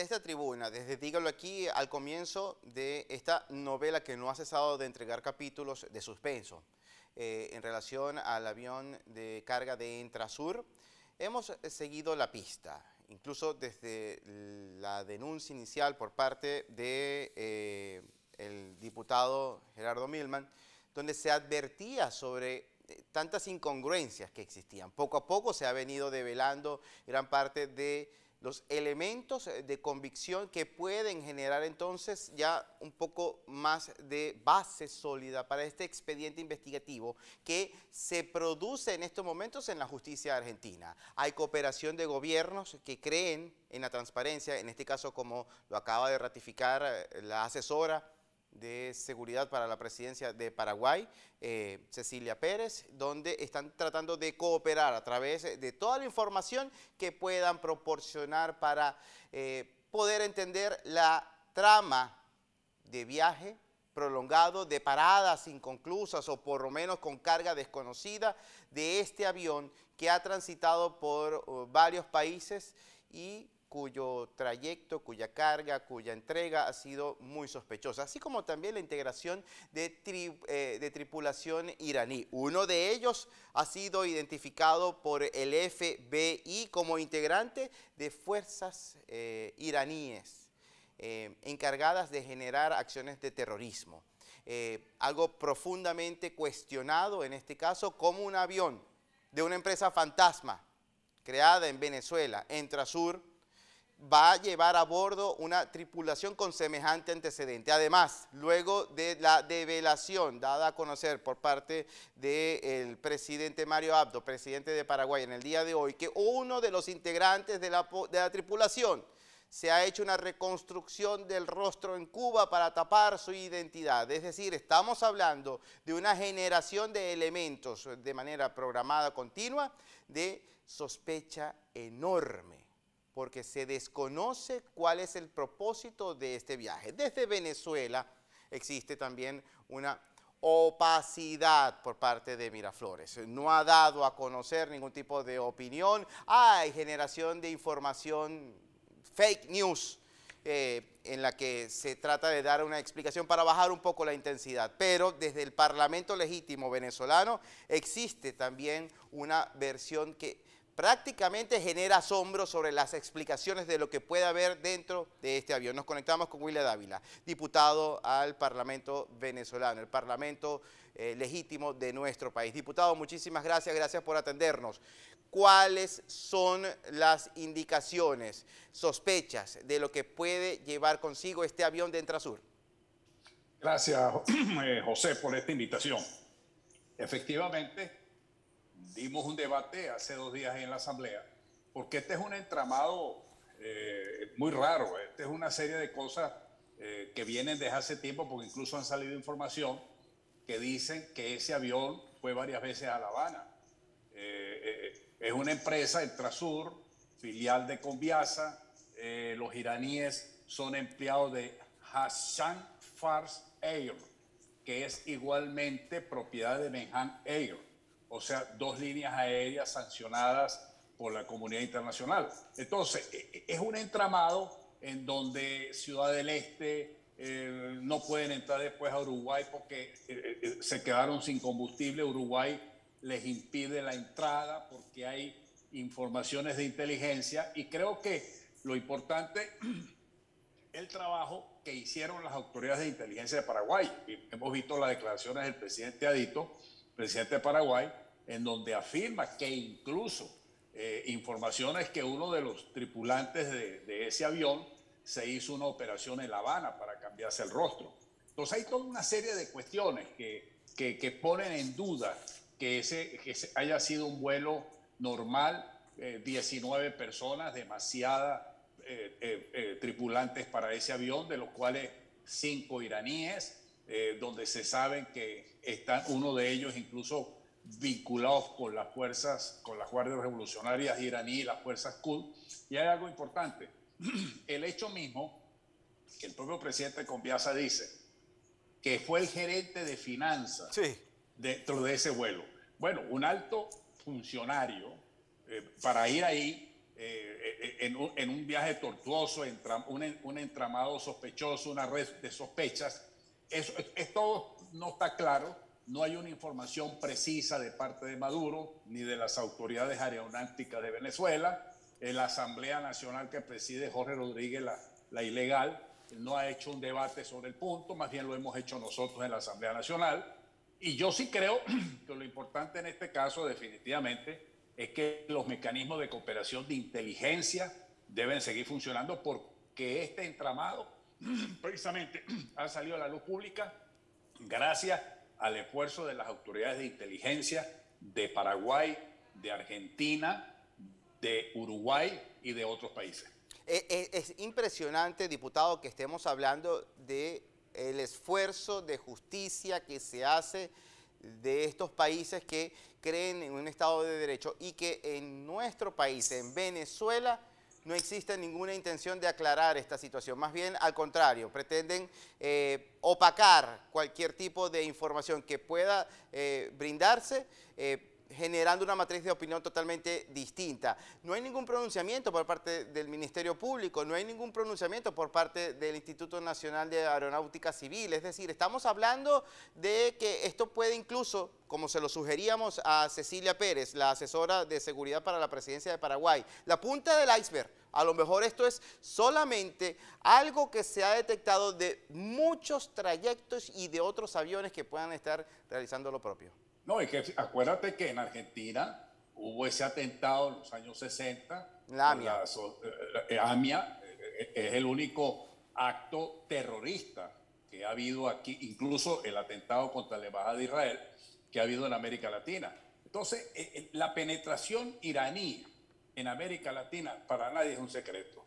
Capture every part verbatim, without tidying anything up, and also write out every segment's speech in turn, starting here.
desde esta tribuna, desde Dígalo Aquí, al comienzo de esta novela que no ha cesado de entregar capítulos de suspenso eh, en relación al avión de carga de Emtrasur, hemos seguido la pista, incluso desde la denuncia inicial por parte de eh, el diputado Gerardo Milman, donde se advertía sobre tantas incongruencias que existían. Poco a poco se ha venido develando gran parte de los elementos de convicción que pueden generar entonces ya un poco más de base sólida para este expediente investigativo que se produce en estos momentos en la justicia argentina. Hay cooperación de gobiernos que creen en la transparencia, en este caso como lo acaba de ratificar la asesora de Seguridad para la Presidencia de Paraguay, eh, Cecilia Pérez, donde están tratando de cooperar a través de toda la información que puedan proporcionar para eh, poder entender la trama de viaje prolongado, de paradas inconclusas o por lo menos con carga desconocida de este avión que ha transitado por uh, varios países y cuyo trayecto, cuya carga, cuya entrega ha sido muy sospechosa, así como también la integración de, tri, eh, de tripulación iraní. Uno de ellos ha sido identificado por el F B I como integrante de fuerzas eh, iraníes eh, encargadas de generar acciones de terrorismo. Eh, algo profundamente cuestionado en este caso, como un avión de una empresa fantasma creada en Venezuela, Emtrasur, va a llevar a bordo una tripulación con semejante antecedente. Además, luego de la develación dada a conocer por parte del presidente Mario Abdo, presidente de Paraguay, en el día de hoy, que uno de los integrantes de la, de la tripulación se ha hecho una reconstrucción del rostro en Cuba para tapar su identidad. Es decir, estamos hablando de una generación de elementos de manera programada, continua, de sospecha enorme, porque se desconoce cuál es el propósito de este viaje. Desde Venezuela existe también una opacidad por parte de Miraflores. No ha dado a conocer ningún tipo de opinión. Hay generación de información, fake news, eh, en la que se trata de dar una explicación para bajar un poco la intensidad. Pero desde el Parlamento legítimo venezolano existe también una versión que prácticamente genera asombro sobre las explicaciones de lo que puede haber dentro de este avión. Nos conectamos con William Dávila, diputado al Parlamento venezolano, el Parlamento eh, legítimo de nuestro país. Diputado, muchísimas gracias, gracias por atendernos. ¿Cuáles son las indicaciones, sospechas de lo que puede llevar consigo este avión de Emtrasur? Gracias, José, por esta invitación. Efectivamente, dimos un debate hace dos días en la Asamblea, porque este es un entramado eh, muy raro. Esta es una serie de cosas eh, que vienen desde hace tiempo, porque incluso han salido información que dicen que ese avión fue varias veces a La Habana. Eh, eh, es una empresa, Emtrasur, filial de Conviasa. Eh, los iraníes son empleados de Hashan Fars Air, que es igualmente propiedad de Mahan Air. O sea, dos líneas aéreas sancionadas por la comunidad internacional. Entonces, es un entramado en donde Ciudad del Este eh, no pueden entrar después a Uruguay porque eh, se quedaron sin combustible. Uruguay les impide la entrada porque hay informaciones de inteligencia. Y creo que lo importante, el trabajo que hicieron las autoridades de inteligencia de Paraguay. Hemos visto las declaraciones del presidente Adito, presidente de Paraguay, en donde afirma que incluso eh, informaciones que uno de los tripulantes de, de ese avión se hizo una operación en La Habana para cambiarse el rostro. Entonces hay toda una serie de cuestiones que, que, que ponen en duda que ese, que ese haya sido un vuelo normal, eh, diecinueve personas, demasiadas eh, eh, eh, tripulantes para ese avión, de los cuales cinco iraníes, Eh, donde se saben que están uno de ellos incluso vinculados con las fuerzas, con las guardias revolucionarias iraníes, las fuerzas Q D. Y hay algo importante, el hecho mismo que el propio presidente Conviasa dice que fue el gerente de finanzas, sí, dentro de ese vuelo. Bueno, un alto funcionario eh, para ir ahí eh, en un, en un viaje tortuoso, entram, un, un entramado sospechoso, una red de sospechas. Eso, esto no está claro, no hay una información precisa de parte de Maduro ni de las autoridades aeronáuticas de Venezuela. En la Asamblea Nacional que preside Jorge Rodríguez, la, la ilegal, no ha hecho un debate sobre el punto, más bien lo hemos hecho nosotros en la Asamblea Nacional. Y yo sí creo que lo importante en este caso definitivamente es que los mecanismos de cooperación de inteligencia deben seguir funcionando, porque este entramado precisamente ha salido a la luz pública gracias al esfuerzo de las autoridades de inteligencia de Paraguay, de Argentina, de Uruguay y de otros países. Es, es impresionante, diputado, que estemos hablando de el esfuerzo de justicia que se hace de estos países que creen en un Estado de Derecho y que en nuestro país, en Venezuela, no existe ninguna intención de aclarar esta situación. Más bien, al contrario, pretenden eh, opacar cualquier tipo de información que pueda eh, brindarse, eh, generando una matriz de opinión totalmente distinta. No hay ningún pronunciamiento por parte del Ministerio Público, no hay ningún pronunciamiento por parte del Instituto Nacional de Aeronáutica Civil. Es decir, estamos hablando de que esto puede incluso, como se lo sugeríamos a Cecilia Pérez, la asesora de seguridad para la presidencia de Paraguay, la punta del iceberg. A lo mejor esto es solamente algo que se ha detectado de muchos trayectos y de otros aviones que puedan estar realizando lo propio. No, es que acuérdate que en Argentina hubo ese atentado en los años sesenta. La AMIA. La, so, la AMIA es el único acto terrorista que ha habido aquí, incluso el atentado contra la Embajada de Israel que ha habido en América Latina. Entonces, la penetración iraní en América Latina para nadie es un secreto.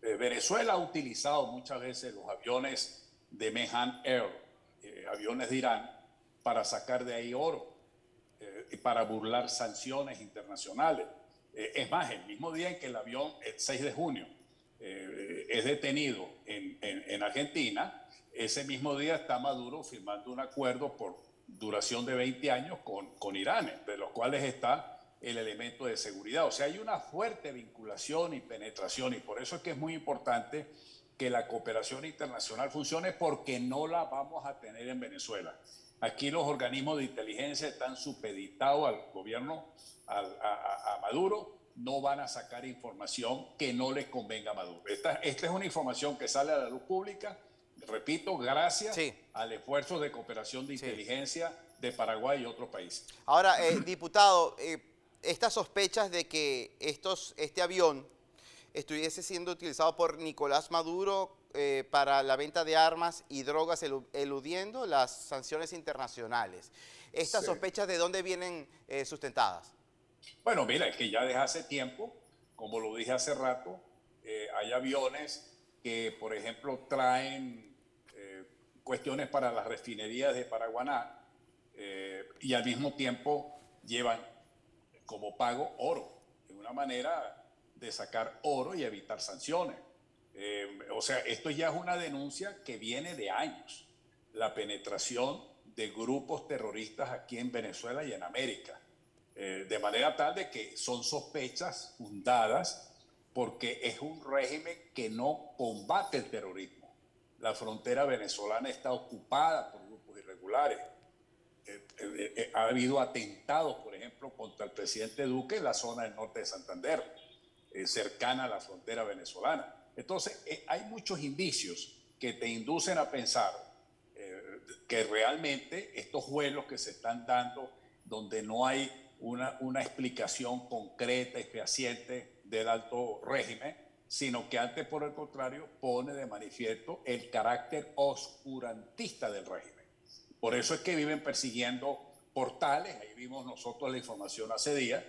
Venezuela ha utilizado muchas veces los aviones de Mahan Air, eh, aviones de Irán, para sacar de ahí oro, eh, para burlar sanciones internacionales. Eh, es más, el mismo día en que el avión, el seis de junio, eh, es detenido en, en, en Argentina, ese mismo día está Maduro firmando un acuerdo por duración de veinte años con, con Irán, de los cuales está el elemento de seguridad. O sea, hay una fuerte vinculación y penetración, y por eso es que es muy importante que la cooperación internacional funcione, porque no la vamos a tener en Venezuela. Aquí los organismos de inteligencia están supeditados al gobierno, al, a, a Maduro. No van a sacar información que no les convenga a Maduro. Esta, esta es una información que sale a la luz pública, repito, gracias sí. al esfuerzo de cooperación de inteligencia sí. de Paraguay y otros países. Ahora, eh, diputado, eh, estas sospechas de que estos, este avión estuviese siendo utilizado por Nicolás Maduro Eh, para la venta de armas y drogas, el, eludiendo las sanciones internacionales. ¿Estas sí. sospechas de dónde vienen eh, sustentadas? Bueno, mira, es que ya desde hace tiempo, como lo dije hace rato, eh, hay aviones que, por ejemplo, traen eh, cuestiones para las refinerías de Paraguaná eh, y al mismo tiempo llevan como pago oro, de una manera de sacar oro y evitar sanciones. Eh, o sea, esto ya es una denuncia que viene de años, la penetración de grupos terroristas aquí en Venezuela y en América, eh, de manera tal de que son sospechas fundadas, porque es un régimen que no combate el terrorismo. La frontera venezolana está ocupada por grupos irregulares. Eh, eh, eh, ha habido atentados, por ejemplo, contra el presidente Duque en la zona del norte de Santander, eh, cercana a la frontera venezolana. Entonces, eh, hay muchos indicios que te inducen a pensar eh, que realmente estos vuelos que se están dando, donde no hay una, una explicación concreta y fehaciente del alto régimen, sino que antes, por el contrario, pone de manifiesto el carácter oscurantista del régimen. Por eso es que viven persiguiendo portales. Ahí vimos nosotros la información hace días,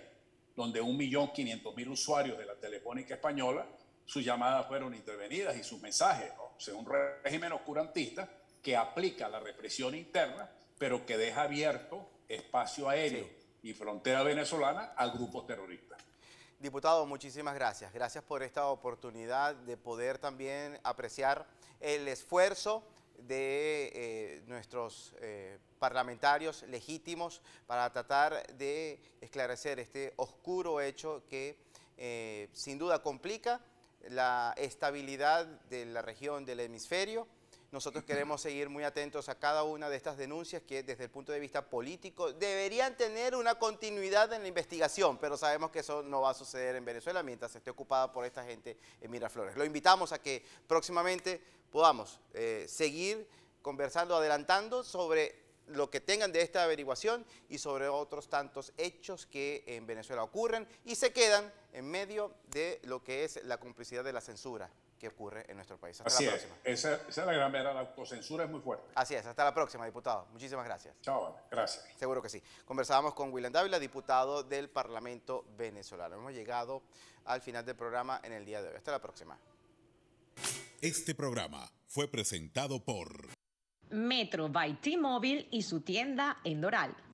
donde un millón quinientos mil usuarios de la Telefónica Española, sus llamadas fueron intervenidas y sus mensajes, ¿no? O sea, un régimen oscurantista que aplica la represión interna, pero que deja abierto espacio aéreo sí. y frontera venezolana a grupos terroristas. Diputado, muchísimas gracias. Gracias por esta oportunidad de poder también apreciar el esfuerzo de eh, nuestros eh, parlamentarios legítimos para tratar de esclarecer este oscuro hecho que eh, sin duda complica la estabilidad de la región, del hemisferio. Nosotros queremos seguir muy atentos a cada una de estas denuncias que desde el punto de vista político deberían tener una continuidad en la investigación, pero sabemos que eso no va a suceder en Venezuela mientras esté ocupada por esta gente en Miraflores. Lo invitamos a que próximamente podamos eh, seguir conversando, adelantando sobre lo que tengan de esta averiguación y sobre otros tantos hechos que en Venezuela ocurren y se quedan en medio de lo que es la complicidad de la censura que ocurre en nuestro país. Hasta la próxima. Así es, esa, esa es la gran verdad, la autocensura es muy fuerte. Así es, hasta la próxima, diputado. Muchísimas gracias. Chao, gracias. Seguro que sí. Conversábamos con William Dávila, diputado del Parlamento venezolano. Hemos llegado al final del programa en el día de hoy. Hasta la próxima. Este programa fue presentado por Metro by T-Mobile y su tienda en Doral.